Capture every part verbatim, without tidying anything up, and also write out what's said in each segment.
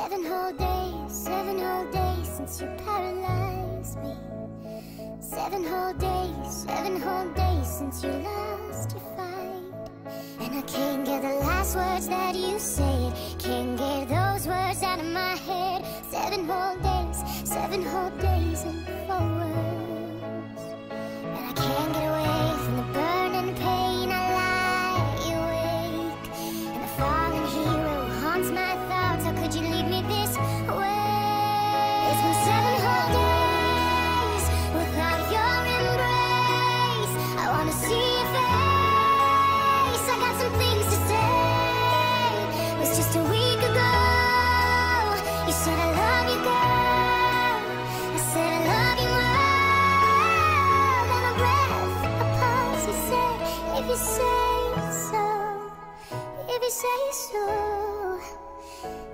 Seven whole days, seven whole days since you paralyzed me. Seven whole days, seven whole days since you lost your fight. And I can't get the last words that you said, can't get those words out of my head. Seven whole days, seven whole days and four words. And I can't get away from the burning pain. I lie awake, and the fallen hero haunts my thoughts. How could you leave me this way? If you say so,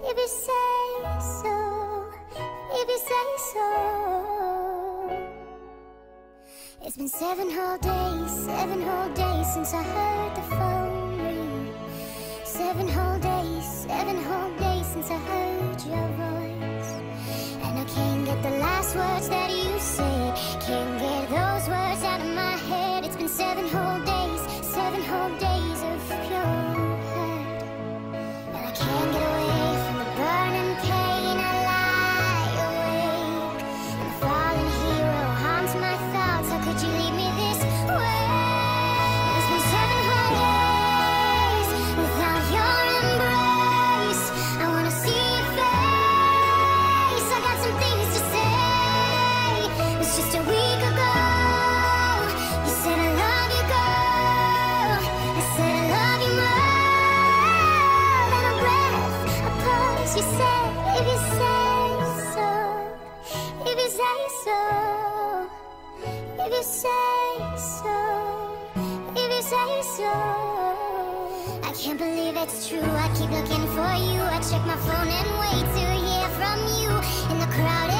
if you say so, if you say so, if you say so. It's been seven whole days, seven whole days since I heard the phone ring. Seven whole days, seven whole days since I heard your voice. And I can't get the last words that you said, can't get those words out of my head. It's been seven whole days, seven whole days of pure hurt. And I can't get away from the burning pain. I lie awake, and the fallen hero haunts my thoughts. How could you leave me this way? It's been seven whole days without your embrace. I wanna see your face. I got some things to say. It's just a week ago you said I love you. You said, if you say so, if you say so, if you say so, if you say so. I can't believe it's true. I keep looking for you. I check my phone and wait to hear from you in the crowd.